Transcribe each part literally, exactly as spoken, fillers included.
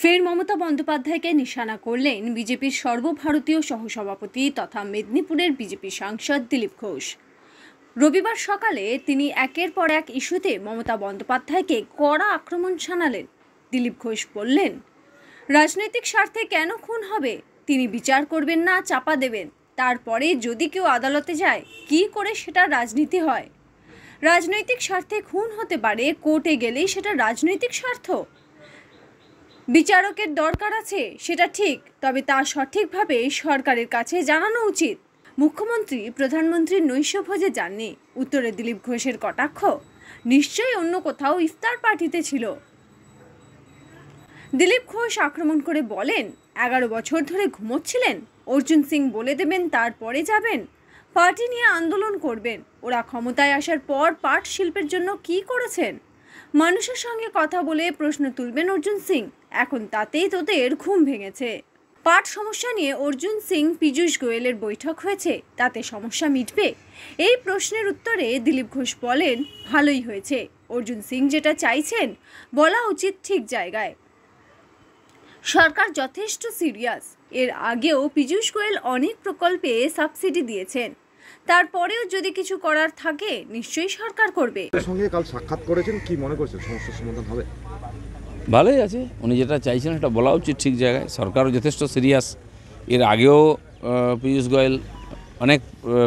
फिर ममता बंद्योपाध्याय के निशाना करलें बीजेपी सर्वभारतीय सहसभापति तथा मेदिनीपुरेर बीजेपी सांसद दिलीप घोष। रविवार सकाले तिनी एकेर पर एक इस्यूते ममता बंद्योपाध्याय के कड़ा आक्रमण शानालें। दिलीप घोष बोलें, राजनैतिक स्वार्थे केन खून हबे तिनी विचार करबेन ना, चापा देबेन, तारपरे यदि केउ आदालते जाय कि करे सेटा राजनीति हय। राजनैतिक स्वार्थे खून होते पारे, कोर्टे गेलेई सेटा राजनैतिक स्वार्थ। विचारकेर दरकार आछे सेटा ठीक, तबे ता सठिकभावे सरकारेर काछे जानानो उचित। मुख्यमंत्री प्रधानमंत्री नैश्य भोजे जाननि। उत्तरे दिलीप घोषेर कटाक्ष, निश्चयई अन्य कोथाओ इफ्तार पार्टीते छिलो। दिलीप घोष आक्रमण करे बोलेन, एगारो बछर धरे घुमोच्छिलेन, अर्जुन सिंह बोले देबेन तारपरे जाबेन, पार्टी निये आंदोलन करबेन, ओरा क्षमताय आसार पर पाट शिल्पेर जन्य कि करेछेन। मानुषेर संगे कथा बोले प्रश्न तुलबेन अर्जुन सिंह, एखन तातेई तोदेर घुम भेंगेछे। पाट समस्या निये अर्जुन सिंह पीयूष गोयलेर बैठक हयेछे, ताते समस्या मिटबे? एई प्रश्नेर उत्तरे दिलीप घोष बोलेन, भालोई हयेछे, अर्जुन सिंह जेटा चाइछेन बला उचित ठीक जायगाय। सरकार यथेष्ट सिरियास, एर आगे पीयूष गोयल अनेक प्रकल्पे सबसिडी दिएছেন, তারপরেও যদি কিছু করার থাকে নিশ্চয়ই সরকার করবে। সঙ্গে কাল সাক্ষাৎ করেছেন, কি মনে করছেন সমস্যা সমাধান হবে? ভালোই আছে, উনি যেটা চাইছেন সেটা বলা উচিত ঠিক জায়গায়। সরকারও যথেষ্ট সিরিয়াস, এর আগেও পীयूष গোয়েল অনেক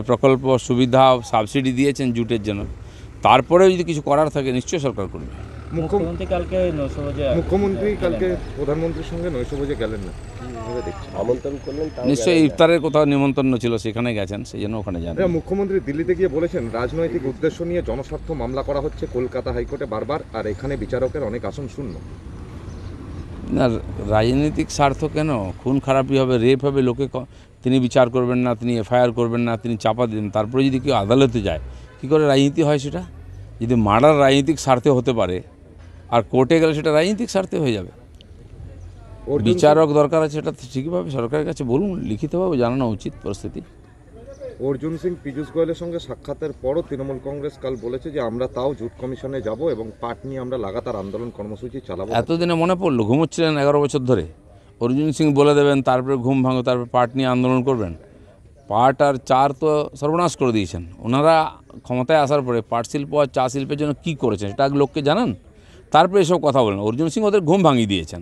প্রকল্প সুবিধা সাবসিডি দিয়েছেন জুটের জন্য, তারপরেও যদি কিছু করার থাকে নিশ্চয়ই সরকার করবে। मुख्यमंत्री कल के नौशोबजे मुख्यमंत्री कल के प्रधानमंत्री संगे नौशोबजे गेलेन ना, আমন্ত্রণ করলেন, নিশ্চয়ই ইফতারের কথা নিমন্ত্রণ ছিল, সেখানে গেছেন, সেইজন্য ওখানে যান। মুখ্যমন্ত্রী দিল্লিতে গিয়ে বলেছেন রাজনৈতিক উদ্দেশ্য নিয়ে জনস্বার্থ মামলা করা হচ্ছে কলকাতা হাইকোর্টে বারবার, আর এখানে বিচারকের অনেক আসন শূন্য। না, রাজনৈতিক স্বার্থ কেন? খুন খারাপি হবে, রেপ হবে, লোকে তিনি বিচার করবেন না, তিনি এফআইআর করবেন না, তিনি চাপা দেন, তারপরে যদি কেউ আদালতে যায় কি করে রাজনীতি হয়? সেটা যদি মার্ডার রাজনৈতিক স্বার্থে হতে পারে আর কোর্টে গেলে সেটা রাজনৈতিক স্বার্থে হয়ে যাবে। বিচারক দরকার আছে, সেটা ঠিকভাবে সরকারের কাছে বলুন, লিখিতভাবে জানানো উচিত পরিস্থিতি। অর্জুন সিং পীयूष গোয়েলের সঙ্গে সাক্ষাতের পরও তৃণমূল কংগ্রেস কাল বলেছে যে আমরা তাও জুট কমিশনে যাব এবং পাট নিয়ে আমরা লাগাতার আন্দোলন কর্মসূচি চালাবো। এতদিনে মনে পড়লো ঘুমোচ্ছিলেন এগারো বছর ধরে, অর্জুন সিং বলে দেবেন তারপরে ঘুম ভাঙো, তারপরে পাট নিয়ে আন্দোলন করবেন। পাট আর চার তো সর্বনাশ করে দিয়েছেন, ওনারা ক্ষমতায় আসার পরে পাট শিল্প আর চা শিল্পের জন্য কী করেছেন সেটা লোককে জানান, তারপরে এসব কথা বলেন। অর্জুন সিং ওদের ঘুম ভাঙিয়ে দিয়েছেন।